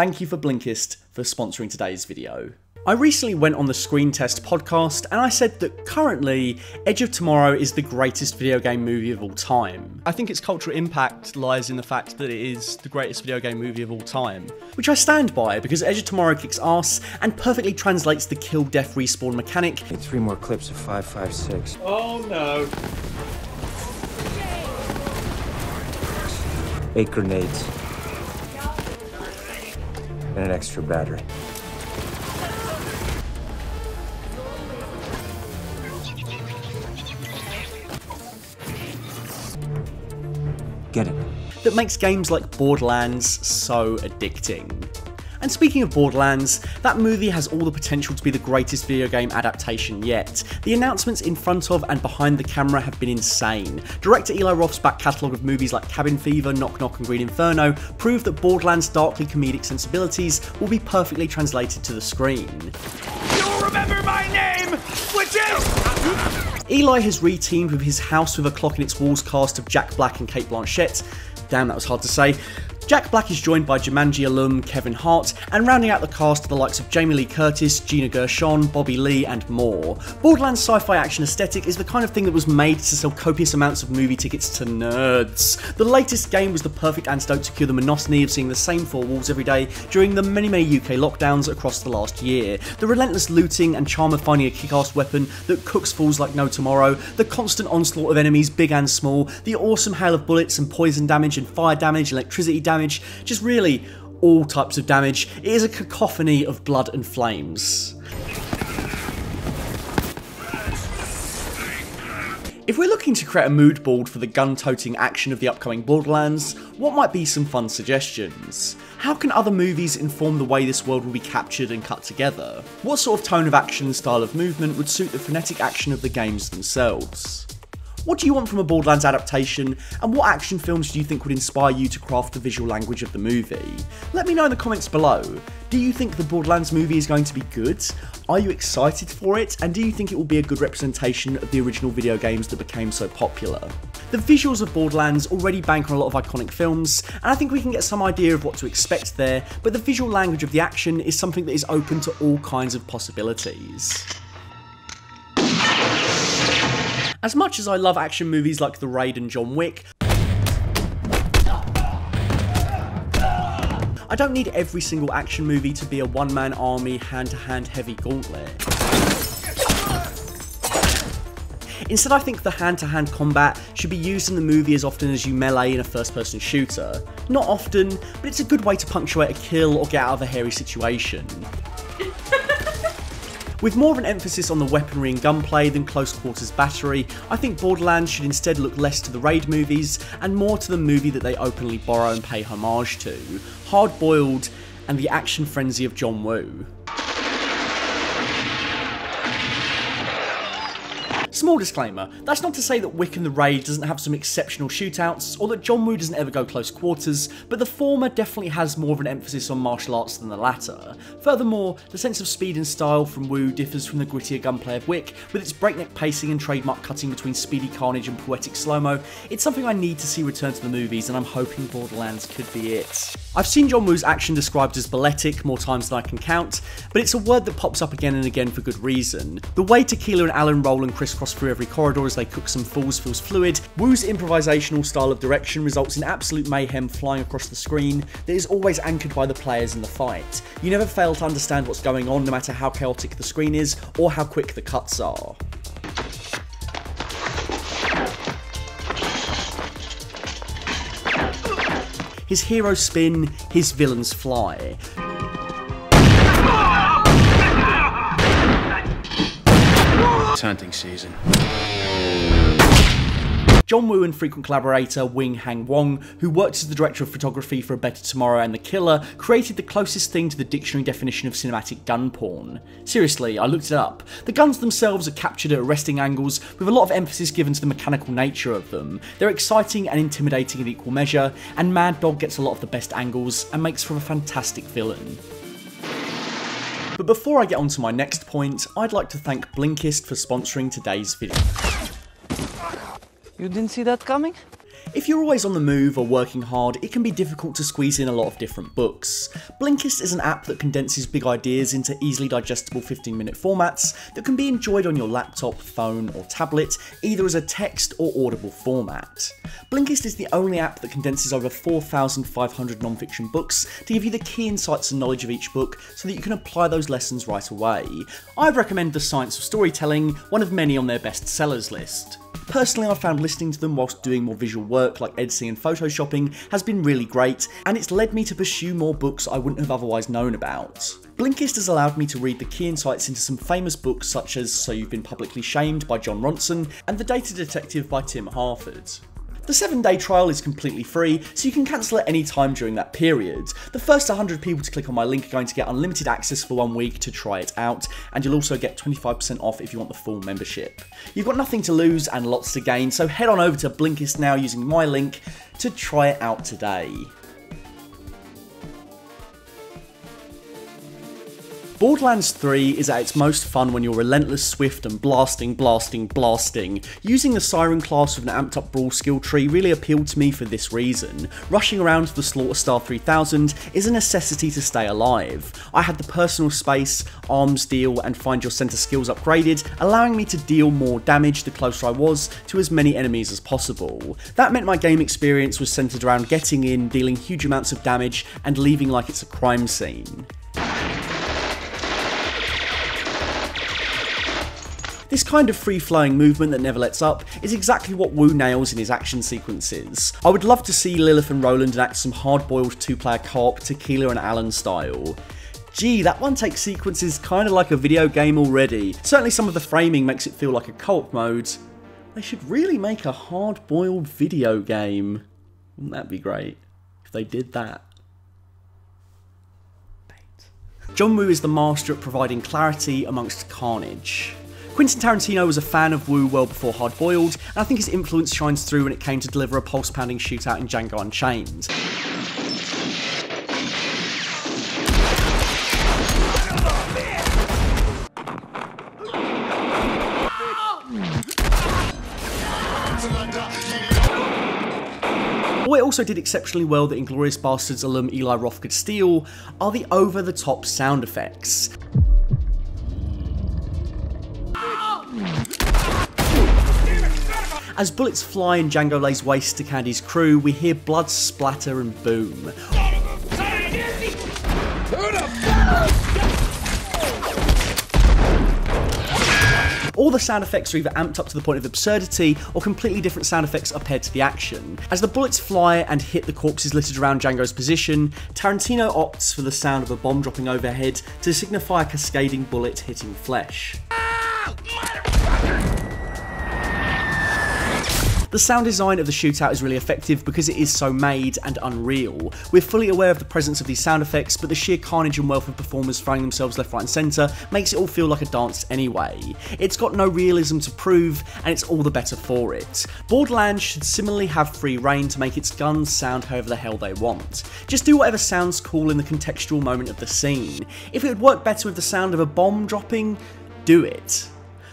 Thank you for Blinkist for sponsoring today's video. I recently went on the Screen Test podcast and I said that currently Edge of Tomorrow is the greatest video game movie of all time. I think its cultural impact lies in the fact that it is the greatest video game movie of all time. Which I stand by, because Edge of Tomorrow kicks ass and perfectly translates the kill, death, respawn mechanic. Three more clips of 5.56. Oh no. 8 grenades. And an extra battery. Get it. That makes games like Borderlands so addicting. And speaking of Borderlands, that movie has all the potential to be the greatest video game adaptation yet. The announcements in front of and behind the camera have been insane. Director Eli Roth's back catalogue of movies like Cabin Fever, Knock Knock and Green Inferno prove that Borderlands' darkly comedic sensibilities will be perfectly translated to the screen. You'll remember my name, which is... Eli has re-teamed with his House With A Clock In Its Walls cast of Jack Black and Cate Blanchett. Damn, that was hard to say. Jack Black is joined by Jumanji alum Kevin Hart, and rounding out the cast are the likes of Jamie Lee Curtis, Gina Gershon, Bobby Lee and more. Borderlands' sci-fi action aesthetic is the kind of thing that was made to sell copious amounts of movie tickets to nerds. The latest game was the perfect antidote to cure the monotony of seeing the same four walls every day during the many UK lockdowns across the last year. The relentless looting and charm of finding a kick-ass weapon that cooks fools like no tomorrow, the constant onslaught of enemies big and small, the awesome hail of bullets and poison damage and fire damage, electricity damage, just really all types of damage. It is a cacophony of blood and flames. If we're looking to create a mood board for the gun-toting action of the upcoming Borderlands, what might be some fun suggestions? How can other movies inform the way this world will be captured and cut together? What sort of tone of action and style of movement would suit the frenetic action of the games themselves? What do you want from a Borderlands adaptation, and what action films do you think would inspire you to craft the visual language of the movie? Let me know in the comments below. Do you think the Borderlands movie is going to be good? Are you excited for it, and do you think it will be a good representation of the original video games that became so popular? The visuals of Borderlands already bank on a lot of iconic films, and I think we can get some idea of what to expect there, but the visual language of the action is something that is open to all kinds of possibilities. As much as I love action movies like The Raid and John Wick, I don't need every single action movie to be a one-man army, hand-to-hand heavy gauntlet. Instead, I think the hand-to-hand combat should be used in the movie as often as you melee in a first-person shooter. Not often, but it's a good way to punctuate a kill or get out of a hairy situation. With more of an emphasis on the weaponry and gunplay than close quarters battery, I think Borderlands should instead look less to the Raid movies and more to the movie that they openly borrow and pay homage to, Hard Boiled and the action frenzy of John Woo. Small disclaimer, that's not to say that Wick and The Raid doesn't have some exceptional shootouts, or that John Woo doesn't ever go close quarters, but the former definitely has more of an emphasis on martial arts than the latter. Furthermore, the sense of speed and style from Woo differs from the grittier gunplay of Wick, with its breakneck pacing and trademark cutting between speedy carnage and poetic slow-mo. It's something I need to see return to the movies, and I'm hoping Borderlands could be it. I've seen John Woo's action described as balletic more times than I can count, but it's a word that pops up again and again for good reason. The way Tequila and Alan roll and crisscross through every corridor as they cook some fools feels fluid. Woo's improvisational style of direction results in absolute mayhem flying across the screen that is always anchored by the players in the fight. You never fail to understand what's going on, no matter how chaotic the screen is or how quick the cuts are. His heroes spin, his villains fly. Hunting season. John Woo and frequent collaborator Wing-Hang Wong, who worked as the director of photography for A Better Tomorrow and The Killer, created the closest thing to the dictionary definition of cinematic gun porn. Seriously, I looked it up. The guns themselves are captured at arresting angles, with a lot of emphasis given to the mechanical nature of them. They're exciting and intimidating in equal measure, and Mad Dog gets a lot of the best angles and makes for a fantastic villain. But before I get on to my next point, I'd like to thank Blinkist for sponsoring today's video. You didn't see that coming? If you're always on the move or working hard, it can be difficult to squeeze in a lot of different books. Blinkist is an app that condenses big ideas into easily digestible 15-minute formats that can be enjoyed on your laptop, phone or tablet, either as a text or audible format. Blinkist is the only app that condenses over 4,500 non-fiction books to give you the key insights and knowledge of each book so that you can apply those lessons right away. I'd recommend The Science of Storytelling, one of many on their bestsellers list. Personally, I've found listening to them whilst doing more visual work like editing and photoshopping has been really great, and it's led me to pursue more books I wouldn't have otherwise known about. Blinkist has allowed me to read the key insights into some famous books such as So You've Been Publicly Shamed by John Ronson and The Data Detective by Tim Harford. The 7-day trial is completely free, so you can cancel at any time during that period. The first 100 people to click on my link are going to get unlimited access for 1 week to try it out, and you'll also get 25% off if you want the full membership. You've got nothing to lose and lots to gain, so head on over to Blinkist now using my link to try it out today. Borderlands 3 is at its most fun when you're relentless, swift and blasting. Using the Siren class with an amped up brawl skill tree really appealed to me for this reason. Rushing around the Slaughter Star 3000 is a necessity to stay alive. I had the personal space, arms deal and find your center skills upgraded, allowing me to deal more damage the closer I was to as many enemies as possible. That meant my game experience was centered around getting in, dealing huge amounts of damage and leaving like it's a crime scene. This kind of free-flowing movement that never lets up is exactly what Woo nails in his action sequences. I would love to see Lilith and Roland enact some hard-boiled two-player co-op, Tequila and Alan style. Gee, that one-take sequence is kind of like a video game already. Certainly some of the framing makes it feel like a co-op mode. They should really make a hard-boiled video game. Wouldn't that be great if they did that? Bait. John Woo is the master at providing clarity amongst carnage. Quentin Tarantino was a fan of Woo well before Hard Boiled, and I think his influence shines through when it came to deliver a pulse-pounding shootout in Django Unchained. What it also did exceptionally well that Inglourious Basterds alum Eli Roth could steal are the over-the-top sound effects. As bullets fly in Django lays waste to Candy's crew, we hear blood splatter and boom. All the sound effects are either amped up to the point of absurdity, or completely different sound effects are paired to the action. As the bullets fly and hit the corpses littered around Django's position, Tarantino opts for the sound of a bomb dropping overhead to signify a cascading bullet hitting flesh. The sound design of the shootout is really effective because it is so made and unreal. We're fully aware of the presence of these sound effects, but the sheer carnage and wealth of performers throwing themselves left, right and centre makes it all feel like a dance anyway. It's got no realism to prove, and it's all the better for it. Borderlands should similarly have free rein to make its guns sound however the hell they want. Just do whatever sounds cool in the contextual moment of the scene. If it would work better with the sound of a bomb dropping, do it.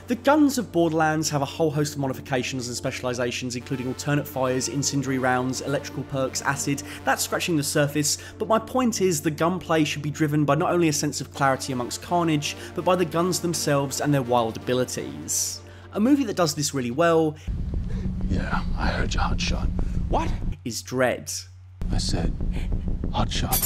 The guns of Borderlands have a whole host of modifications and specialisations, including alternate fires, incendiary rounds, electrical perks, acid. That's scratching the surface, but my point is the gunplay should be driven by not only a sense of clarity amongst carnage, but by the guns themselves and their wild abilities. A movie that does this really well... Yeah, I heard your hot shot. What? ...is Dredd. I said, hot shot.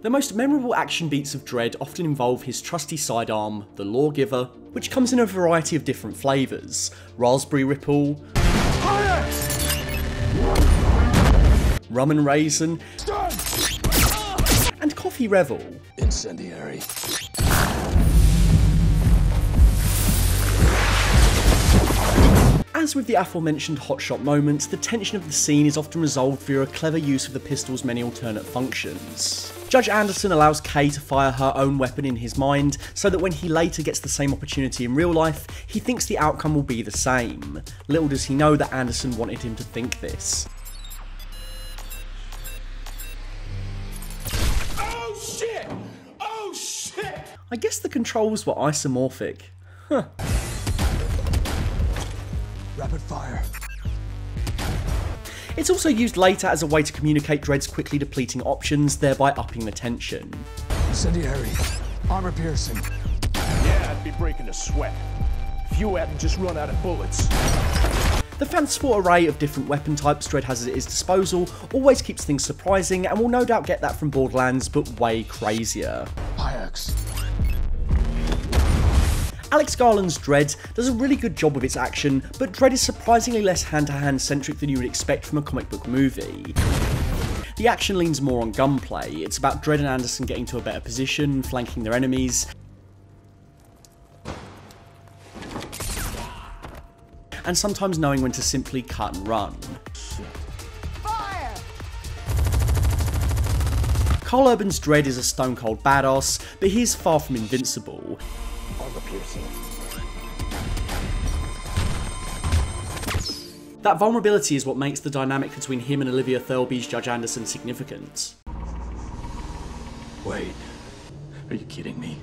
The most memorable action beats of Dredd often involve his trusty sidearm, the Lawgiver, which comes in a variety of different flavours. Raspberry Ripple, fire! Rum and Raisin, Stun! And Coffee Revel, incendiary. As with the aforementioned hotshot moments, the tension of the scene is often resolved via a clever use of the pistol's many alternate functions. Judge Anderson allows Kay to fire her own weapon in his mind, so that when he later gets the same opportunity in real life, he thinks the outcome will be the same. Little does he know that Anderson wanted him to think this. Oh shit! Oh shit! I guess the controls were isomorphic. Huh. Rapid fire. It's also used later as a way to communicate Dredd's quickly depleting options, thereby upping the tension. Incendiary. Armor piercing. Yeah, I'd be breaking a sweat if you hadn't just run out of bullets. The fanciful array of different weapon types Dredd has at his disposal always keeps things surprising, and we'll no doubt get that from Borderlands, but way crazier. Hyax. Alex Garland's Dredd does a really good job with its action, but Dredd is surprisingly less hand-to-hand centric than you would expect from a comic book movie. The action leans more on gunplay. It's about Dredd and Anderson getting to a better position, flanking their enemies, and sometimes knowing when to simply cut and run. Carl Urban's Dredd is a stone-cold badass, but he is far from invincible. That vulnerability is what makes the dynamic between him and Olivia Thirlby's Judge Anderson significant. Wait, are you kidding me?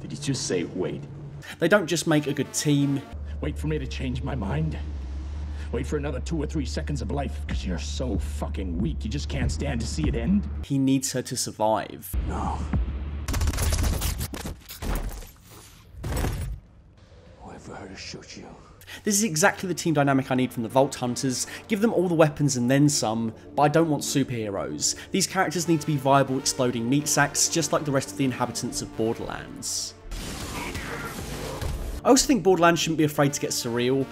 Did he just say wait? They don't just make a good team. Wait for me to change my mind? Wait for another 2 or 3 seconds of life because you're so fucking weak you just can't stand to see it end? He needs her to survive. No. Shoot you. This is exactly the team dynamic I need from the Vault Hunters. Give them all the weapons and then some, but I don't want superheroes. These characters need to be viable exploding meat sacks, just like the rest of the inhabitants of Borderlands. I also think Borderlands shouldn't be afraid to get surreal.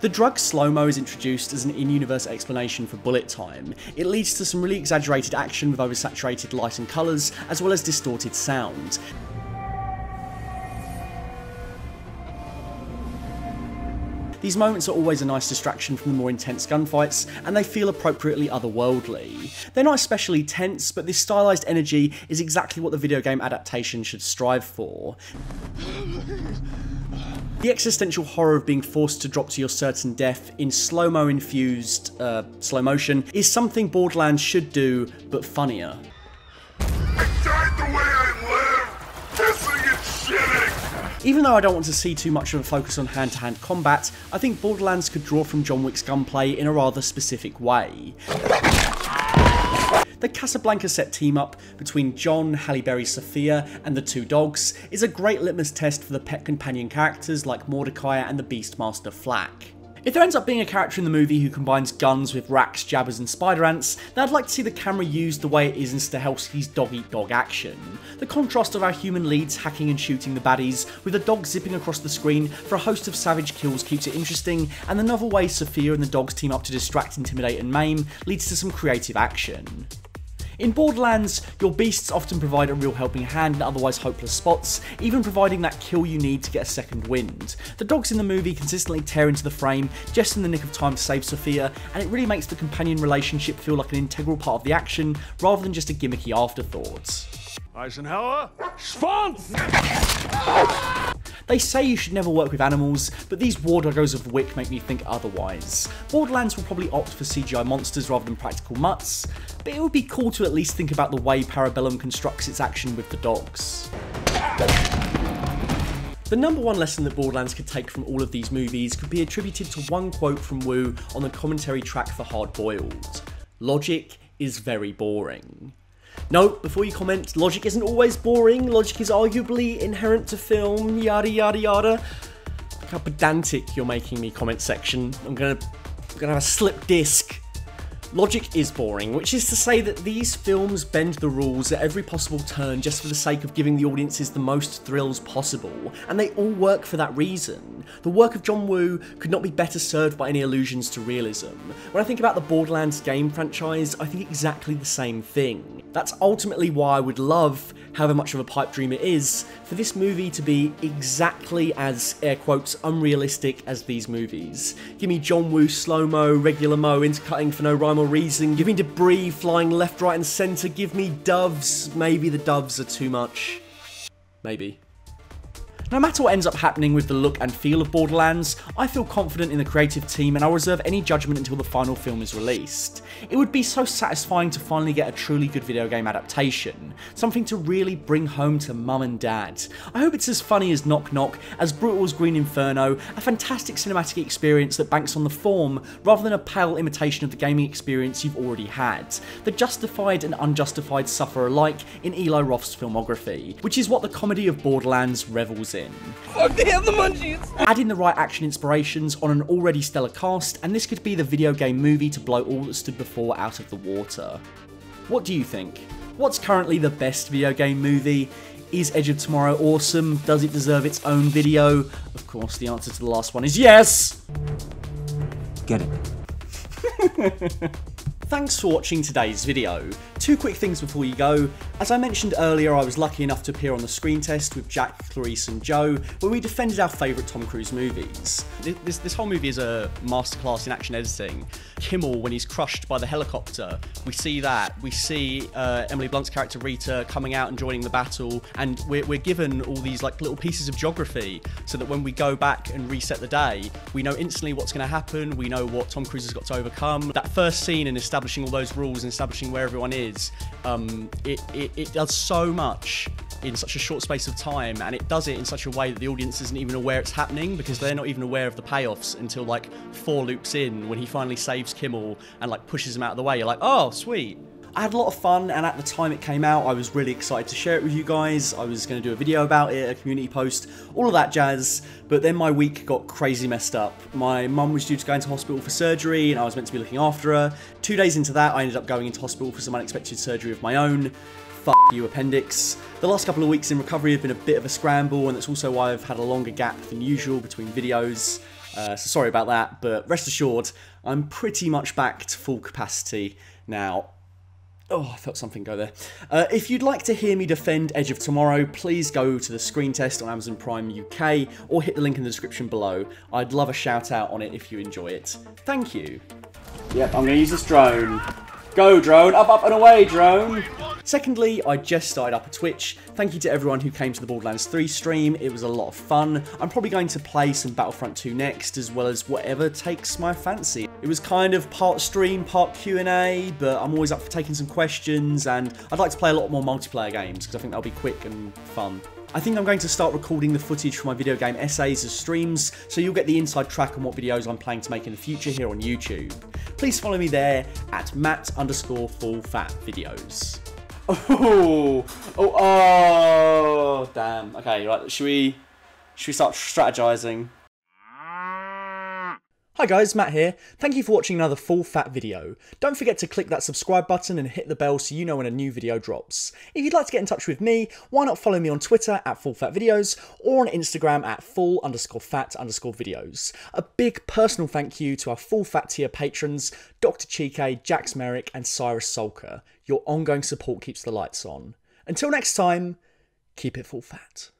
The drug slow-mo is introduced as an in-universe explanation for bullet time. It leads to some really exaggerated action with oversaturated light and colours, as well as distorted sound. These moments are always a nice distraction from the more intense gunfights, and they feel appropriately otherworldly. They're not especially tense, but this stylised energy is exactly what the video game adaptation should strive for. The existential horror of being forced to drop to your certain death in slow-mo infused slow motion is something Borderlands should do, but funnier. I died the way I live, pissing and shitting. Even though I don't want to see too much of a focus on hand-to-hand combat, I think Borderlands could draw from John Wick's gunplay in a rather specific way. The Casablanca set team-up between John, Halle Berry's Sophia, and the two dogs is a great litmus test for the pet companion characters like Mordecai and the Beastmaster Flack. If there ends up being a character in the movie who combines guns with racks, jabbers, and spider ants, then I'd like to see the camera used the way it is in Stahelski's dog-eat-dog action. The contrast of our human leads hacking and shooting the baddies, with a dog zipping across the screen for a host of savage kills keeps it interesting, and the novel way Sophia and the dogs team up to distract, intimidate, and maim leads to some creative action. In Borderlands, your beasts often provide a real helping hand in otherwise hopeless spots, even providing that kill you need to get a second wind. The dogs in the movie consistently tear into the frame just in the nick of time to save Sophia, and it really makes the companion relationship feel like an integral part of the action, rather than just a gimmicky afterthought. Eisenhower, Schwanz! They say you should never work with animals, but these war doggos of Wick make me think otherwise. Borderlands will probably opt for CGI monsters rather than practical mutts, but it would be cool to at least think about the way Parabellum constructs its action with the dogs. The number one lesson that Borderlands could take from all of these movies could be attributed to one quote from Woo on the commentary track for Hard Boiled. Logic is very boring. Note, before you comment, logic isn't always boring, logic is arguably inherent to film, yada yada yada. Look how pedantic you're making me, comment section. I'm gonna have a slip disc. Logic is boring, which is to say that these films bend the rules at every possible turn just for the sake of giving the audiences the most thrills possible, and they all work for that reason. The work of John Woo could not be better served by any allusions to realism. When I think about the Borderlands game franchise, I think exactly the same thing. That's ultimately why I would love, however much of a pipe dream it is, for this movie to be exactly as, air quotes, unrealistic as these movies. Give me John Woo slow-mo, regular-mo, intercutting for no rhyme or reason, give me debris flying left, right and centre, give me doves. Maybe the doves are too much. Maybe. No matter what ends up happening with the look and feel of Borderlands, I feel confident in the creative team and I'll reserve any judgment until the final film is released. It would be so satisfying to finally get a truly good video game adaptation, something to really bring home to mum and dad. I hope it's as funny as Knock Knock, as brutal as Green Inferno, a fantastic cinematic experience that banks on the form rather than a pale imitation of the gaming experience you've already had. The justified and unjustified suffer alike in Eli Roth's filmography, which is what the comedy of Borderlands revels in. Fuck, they have the munchies! Add in the right action inspirations on an already stellar cast, and this could be the video game movie to blow all that stood before out of the water. What do you think? What's currently the best video game movie? Is Edge of Tomorrow awesome? Does it deserve its own video? Of course, the answer to the last one is yes! Get it. Thanks for watching today's video. Two quick things before you go. As I mentioned earlier, I was lucky enough to appear on the Screen Test with Jack, Clarice and Joe, where we defended our favourite Tom Cruise movies. This whole movie is a masterclass in action editing. Kimmel, when he's crushed by the helicopter, we see that. We see Emily Blunt's character Rita coming out and joining the battle, and we're given all these like little pieces of geography so that when we go back and reset the day, we know instantly what's going to happen, we know what Tom Cruise has got to overcome. That first scene in establishing all those rules and establishing where everyone is, it does so much in such a short space of time, and it does it in such a way that the audience isn't even aware it's happening, because they're not even aware of the payoffs until like 4 loops in, when he finally saves Kimmel and like pushes him out of the way. You're like, oh, sweet. I had a lot of fun, and at the time it came out, I was really excited to share it with you guys. I was going to do a video about it, a community post, all of that jazz, but then my week got crazy messed up. My mum was due to go into hospital for surgery, and I was meant to be looking after her. 2 days into that, I ended up going into hospital for some unexpected surgery of my own. F*** you, appendix. The last couple of weeks in recovery have been a bit of a scramble, and that's also why I've had a longer gap than usual between videos. So sorry about that, but rest assured, I'm pretty much back to full capacity now. Oh, I felt something go there. If you'd like to hear me defend Edge of Tomorrow, please go to the Screen Test on Amazon Prime UK or hit the link in the description below. I'd love a shout out on it if you enjoy it. Thank you. Yep, I'm gonna use this drone. Go drone, up, up and away drone. Secondly, I just started up a Twitch. Thank you to everyone who came to the Borderlands 3 stream. It was a lot of fun. I'm probably going to play some Battlefront 2 next, as well as whatever takes my fancy. It was kind of part stream, part Q&A, but I'm always up for taking some questions, and I'd like to play a lot more multiplayer games because I think that'll be quick and fun. I think I'm going to start recording the footage for my video game essays as streams, so you'll get the inside track on what videos I'm planning to make in the future here on YouTube. Please follow me there at Matt_FullFatVideos. Oh, damn. Okay, right, should we start strategizing? Hi guys, Matt here. Thank you for watching another full fat video. Don't forget to click that subscribe button and hit the bell so you know when a new video drops. If you'd like to get in touch with me, why not follow me on Twitter at fullfatvideos or on Instagram at full_fat_videos. A big personal thank you to our full fat tier patrons, Dr. Chike, Jax Merrick and Cyrus Solker. Your ongoing support keeps the lights on. Until next time, keep it full fat.